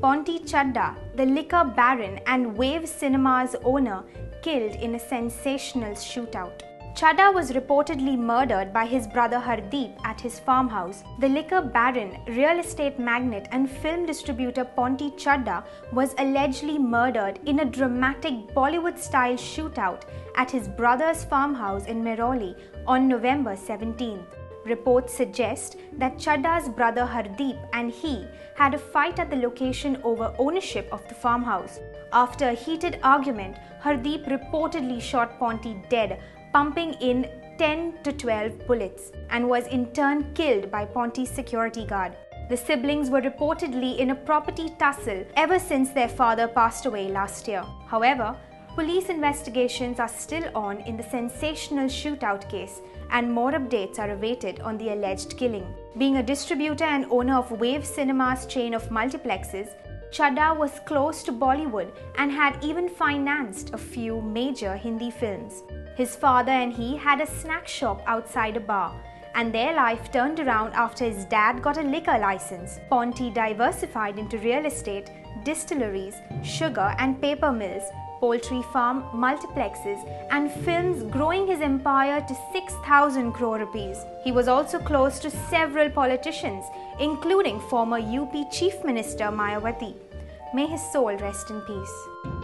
Ponty Chadha, the liquor baron and Wave Cinemas owner, killed in a sensational shootout. Chadha was reportedly murdered by his brother Hardeep at his farmhouse. The liquor baron, real estate magnate and film distributor Ponty Chadha was allegedly murdered in a dramatic Bollywood-style shootout at his brother's farmhouse in Miroli on November 17th. Reports suggest that Chadha's brother Hardeep and he had a fight at the location over ownership of the farmhouse. After a heated argument, Hardeep reportedly shot Ponty dead, pumping in 10 to 12 bullets, and was in turn killed by Ponty's security guard. The siblings were reportedly in a property tussle ever since their father passed away last year. However, police investigations are still on in the sensational shootout case, and more updates are awaited on the alleged killing. Being a distributor and owner of Wave Cinemas' chain of multiplexes, Chadha was close to Bollywood and had even financed a few major Hindi films. His father and he had a snack shop outside a bar, and their life turned around after his dad got a liquor license. Ponty diversified into real estate, distilleries, sugar and paper mills, poultry farm, multiplexes and films, growing his empire to 6,000 crore rupees. He was also close to several politicians, including former UP Chief Minister Mayawati. May his soul rest in peace.